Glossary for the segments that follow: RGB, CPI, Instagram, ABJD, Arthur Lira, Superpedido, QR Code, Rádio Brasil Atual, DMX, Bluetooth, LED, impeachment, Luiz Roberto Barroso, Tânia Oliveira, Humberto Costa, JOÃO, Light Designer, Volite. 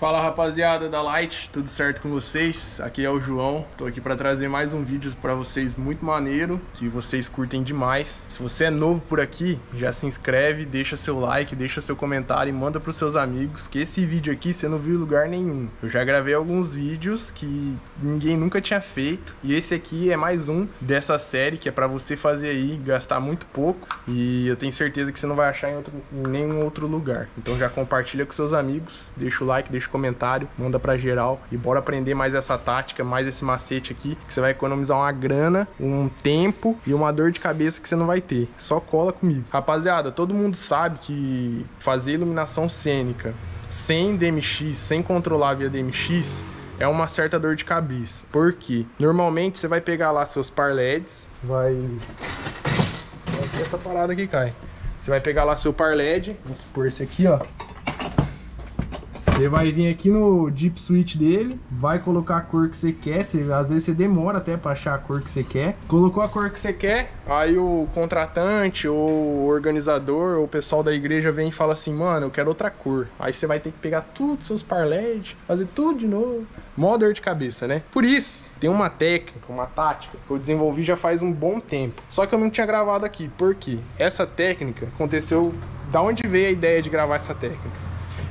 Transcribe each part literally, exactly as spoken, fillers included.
Fala rapaziada da Light, tudo certo com vocês? Aqui é o João, tô aqui para trazer mais um vídeo para vocês muito maneiro, que vocês curtem demais. Se você é novo por aqui, já se inscreve, deixa seu like, deixa seu comentário e manda pros seus amigos, que esse vídeo aqui você não viu em lugar nenhum. Eu já gravei alguns vídeos que ninguém nunca tinha feito, e esse aqui é mais um dessa série, que é para você fazer aí, gastar muito pouco, e eu tenho certeza que você não vai achar em, outro, em nenhum outro lugar. Então já compartilha com seus amigos, deixa o like, deixa comentário, manda pra geral e bora aprender mais essa tática, mais esse macete aqui, que você vai economizar uma grana, um tempo e uma dor de cabeça que você não vai ter. Só cola comigo. Rapaziada, todo mundo sabe que fazer iluminação cênica sem D M X, sem controlar via D M X, é uma certa dor de cabeça. Por quê? Normalmente você vai pegar lá seus par L E Ds, vai... Essa parada aqui cai. Você vai pegar lá seu par L E D, vamos supor esse aqui, ó. Você vai vir aqui no Deep Switch dele, vai colocar a cor que você quer, você, às vezes você demora até para achar a cor que você quer. Colocou a cor que você quer, aí o contratante ou o organizador ou o pessoal da igreja vem e fala assim, mano, eu quero outra cor. Aí você vai ter que pegar tudo, seus par L E D, fazer tudo de novo. Mó dor de cabeça, né? Por isso, tem uma técnica, uma tática que eu desenvolvi já faz um bom tempo. Só que eu não tinha gravado aqui, por quê? Essa técnica aconteceu... Da onde veio a ideia de gravar essa técnica?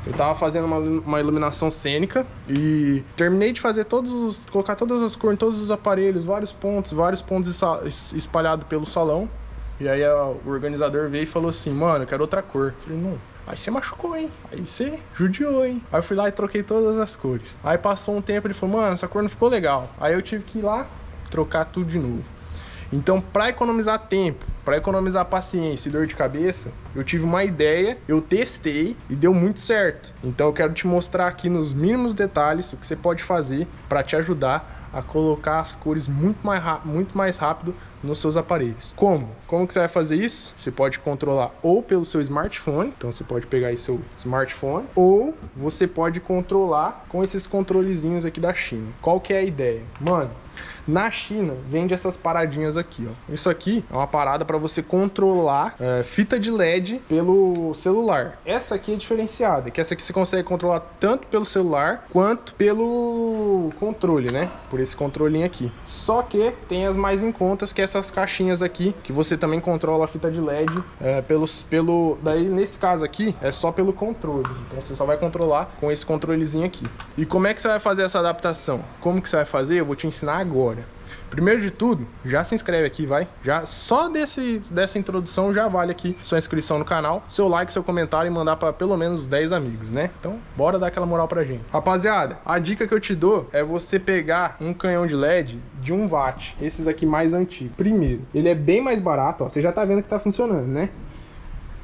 Eu tava fazendo uma, uma iluminação cênica e terminei de fazer todos os, colocar todas as cores em todos os aparelhos, vários pontos, vários pontos espalhados pelo salão. E aí o organizador veio e falou assim, mano, eu quero outra cor. Eu falei, não. Aí você machucou, hein? Aí você judiou, hein? Aí eu fui lá e troquei todas as cores. Aí passou um tempo, ele falou, mano, essa cor não ficou legal. Aí eu tive que ir lá trocar tudo de novo. Então, para economizar tempo, para economizar paciência e dor de cabeça, eu tive uma ideia, eu testei e deu muito certo. Então, eu quero te mostrar aqui nos mínimos detalhes o que você pode fazer para te ajudar a colocar as cores muito mais, muito mais rápido nos seus aparelhos. Como? Como que você vai fazer isso? Você pode controlar ou pelo seu smartphone, então você pode pegar aí seu smartphone, ou você pode controlar com esses controlezinhos aqui da China. Qual que é a ideia? Mano, na China vende essas paradinhas aqui, ó. Isso aqui é uma parada para você controlar é, fita de L E D pelo celular. Essa aqui é diferenciada, que essa aqui você consegue controlar tanto pelo celular quanto pelo controle, né? Por esse controlinho aqui. Só que tem as mais em contas, que é essas caixinhas aqui, que você também controla a fita de L E D é, pelos, pelo... Daí, nesse caso aqui, é só pelo controle. Então você só vai controlar com esse controlezinho aqui. E como é que você vai fazer essa adaptação? Como que você vai fazer? Eu vou te ensinar agora. Primeiro de tudo, já se inscreve aqui, vai. Já só desse, dessa introdução já vale aqui sua inscrição no canal, seu like, seu comentário e mandar para pelo menos dez amigos, né? Então, bora dar aquela moral pra gente. Rapaziada, a dica que eu te dou é você pegar um canhão de L E D de um watt, esses aqui mais antigos. Primeiro, ele é bem mais barato, ó, você já tá vendo que tá funcionando, né?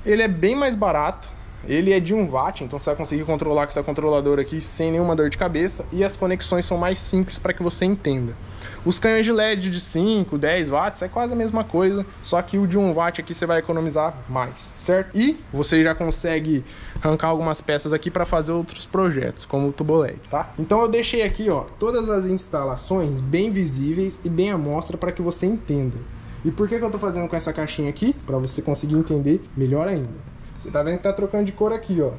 Ele é bem mais barato. Ele é de um watt, então você vai conseguir controlar com essa controladora aqui sem nenhuma dor de cabeça. E as conexões são mais simples para que você entenda. Os canhões de L E D de cinco, dez watts é quase a mesma coisa, só que o de um watt aqui você vai economizar mais, certo? E você já consegue arrancar algumas peças aqui para fazer outros projetos, como o tubo L E D, tá? Então eu deixei aqui, ó, todas as instalações bem visíveis e bem à mostra para que você entenda. E por que que eu tô fazendo com essa caixinha aqui? Para você conseguir entender melhor ainda. Você tá vendo que tá trocando de cor aqui, ó.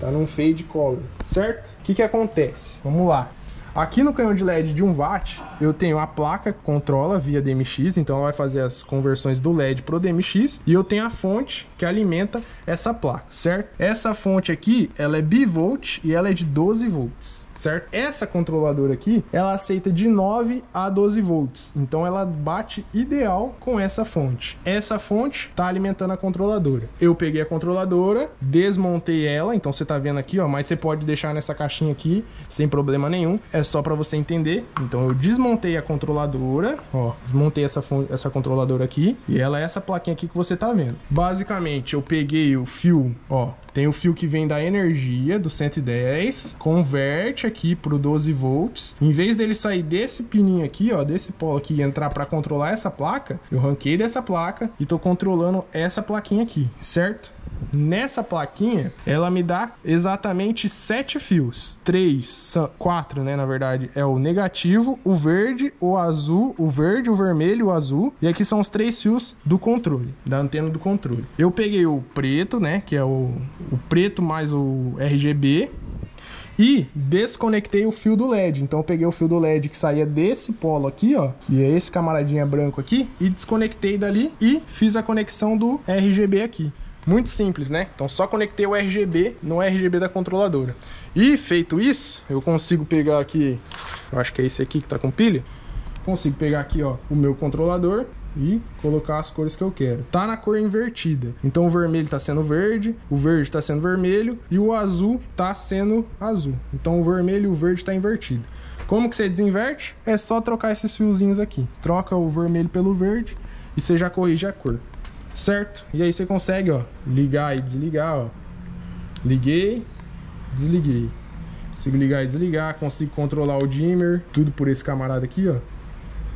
Tá num fade color, certo? O que que acontece? Vamos lá. Aqui no canhão de L E D de um watt, eu tenho a placa que controla via D M X, então ela vai fazer as conversões do L E D pro D M X. E eu tenho a fonte que alimenta essa placa, certo? Essa fonte aqui, ela é bivolt e ela é de doze volts. Certo? Essa controladora aqui, ela aceita de nove a doze volts. Então ela bate ideal com essa fonte. Essa fonte tá alimentando a controladora. Eu peguei a controladora, desmontei ela, então você tá vendo aqui, ó, mas você pode deixar nessa caixinha aqui sem problema nenhum. É só para você entender. Então eu desmontei a controladora, ó, desmontei essa essa controladora aqui e ela é essa plaquinha aqui que você tá vendo. Basicamente, eu peguei o fio, ó, tem o fio que vem da energia do cento e dez, converte aqui pro doze volts, em vez dele sair desse pininho aqui, ó, desse polo aqui e entrar para controlar essa placa, eu ranquei dessa placa e tô controlando essa plaquinha aqui, certo? Nessa plaquinha, ela me dá exatamente sete fios. três, quatro, né, na verdade, é o negativo, o verde, o azul, o verde, o vermelho, o azul. E aqui são os três fios do controle, da antena do controle. Eu peguei o preto, né, que é o, o preto mais o R G B. e desconectei o fio do L E D. Então eu peguei o fio do L E D que saía desse polo aqui, ó, que é esse camaradinha branco aqui, e desconectei dali e fiz a conexão do R G B aqui. Muito simples, né? Então só conectei o R G B no R G B da controladora. E feito isso, eu consigo pegar aqui, eu acho que é esse aqui que tá com pilha, consigo pegar aqui, ó, o meu controlador e colocar as cores que eu quero. Tá na cor invertida, então o vermelho tá sendo verde, o verde tá sendo vermelho e o azul tá sendo azul. Então o vermelho e o verde tá invertido. Como que você desinverte? É só trocar esses fiozinhos aqui. Troca o vermelho pelo verde e você já corrige a cor, certo? E aí você consegue, ó, ligar e desligar, ó. Liguei, desliguei. Consigo ligar e desligar, consigo controlar o dimmer, tudo por esse camarada aqui, ó.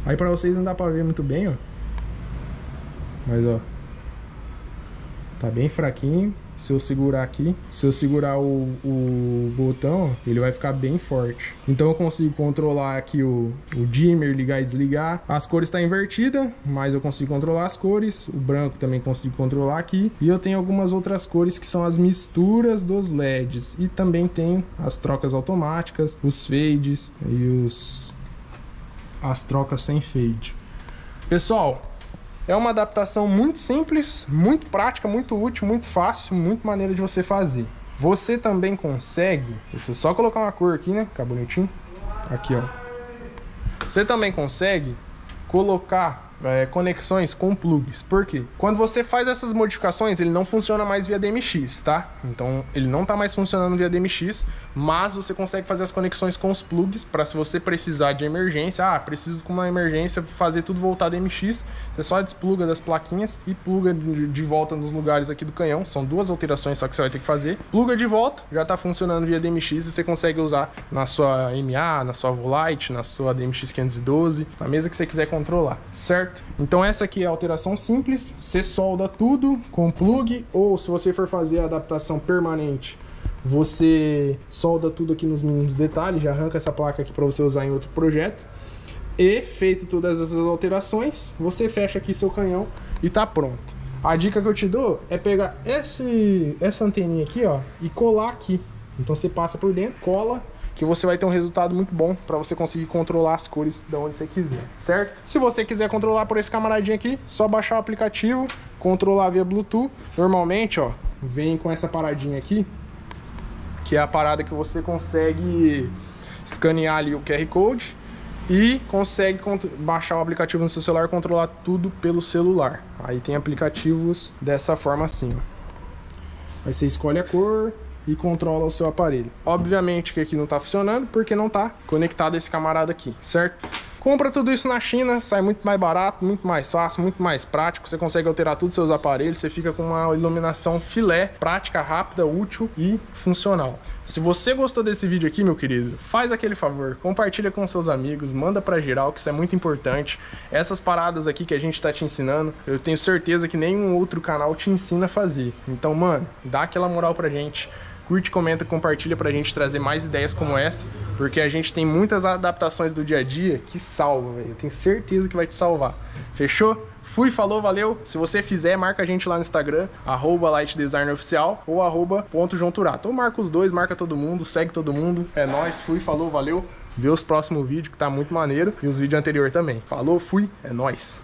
Aí pra vocês não dá pra ver muito bem, ó, mas ó, tá bem fraquinho. Se eu segurar aqui, se eu segurar o, o botão, ele vai ficar bem forte. Então eu consigo controlar aqui o, o dimmer, ligar e desligar. As cores tá invertida, mas eu consigo controlar as cores. O branco também consigo controlar aqui. E eu tenho algumas outras cores que são as misturas dos L E Ds. E também tem as trocas automáticas, os fades e os... as trocas sem fade. Pessoal, é uma adaptação muito simples, muito prática, muito útil, muito fácil, muito maneira de você fazer. Você também consegue... Deixa eu só colocar uma cor aqui, né? Fica bonitinho. Aqui, ó. Você também consegue colocar é, conexões com plugs. Por quê? Quando você faz essas modificações, ele não funciona mais via D M X, tá? Então, ele não tá mais funcionando via D M X, mas você consegue fazer as conexões com os plugs para, se você precisar de emergência, ah, preciso com uma emergência fazer tudo voltar a D M X, você só despluga das plaquinhas e pluga de volta nos lugares aqui do canhão. São duas alterações só que você vai ter que fazer. Pluga de volta, já tá funcionando via D M X e você consegue usar na sua M A, na sua Volite, na sua D M X quinhentos e doze, na mesa que você quiser controlar, certo? Então essa aqui é a alteração simples, você solda tudo com plug, ou se você for fazer a adaptação permanente, você solda tudo aqui nos mínimos detalhes, já arranca essa placa aqui para você usar em outro projeto. E feito todas essas alterações, você fecha aqui seu canhão e tá pronto. A dica que eu te dou é pegar esse, essa anteninha aqui, ó, e colar aqui. Então você passa por dentro, cola, que você vai ter um resultado muito bom para você conseguir controlar as cores de onde você quiser, certo? Se você quiser controlar por esse camaradinho aqui, só baixar o aplicativo, controlar via Bluetooth. Normalmente, ó, vem com essa paradinha aqui, que é a parada que você consegue escanear ali o Q R Code e consegue baixar o aplicativo no seu celular e controlar tudo pelo celular. Aí tem aplicativos dessa forma assim, ó. Aí você escolhe a cor e controla o seu aparelho. Obviamente que aqui não tá funcionando porque não tá conectado esse camarada aqui, certo? Compra tudo isso na China, sai muito mais barato, muito mais fácil, muito mais prático. Você consegue alterar todos os seus aparelhos, você fica com uma iluminação filé, prática, rápida, útil e funcional. Se você gostou desse vídeo aqui, meu querido, faz aquele favor, compartilha com seus amigos, manda pra geral, que isso é muito importante. Essas paradas aqui que a gente tá te ensinando, eu tenho certeza que nenhum outro canal te ensina a fazer. Então, mano, dá aquela moral pra gente. Curte, comenta, compartilha pra gente trazer mais ideias como essa, porque a gente tem muitas adaptações do dia a dia que salva, velho. Eu tenho certeza que vai te salvar. Fechou? Fui, falou, valeu. Se você fizer, marca a gente lá no Instagram, arroba Light Designer Oficial ou arroba ponto João Turato. Ou marca os dois, marca todo mundo, segue todo mundo. É nóis, fui, falou, valeu. Vê os próximos vídeos que tá muito maneiro e os vídeos anteriores também. Falou, fui, é nóis.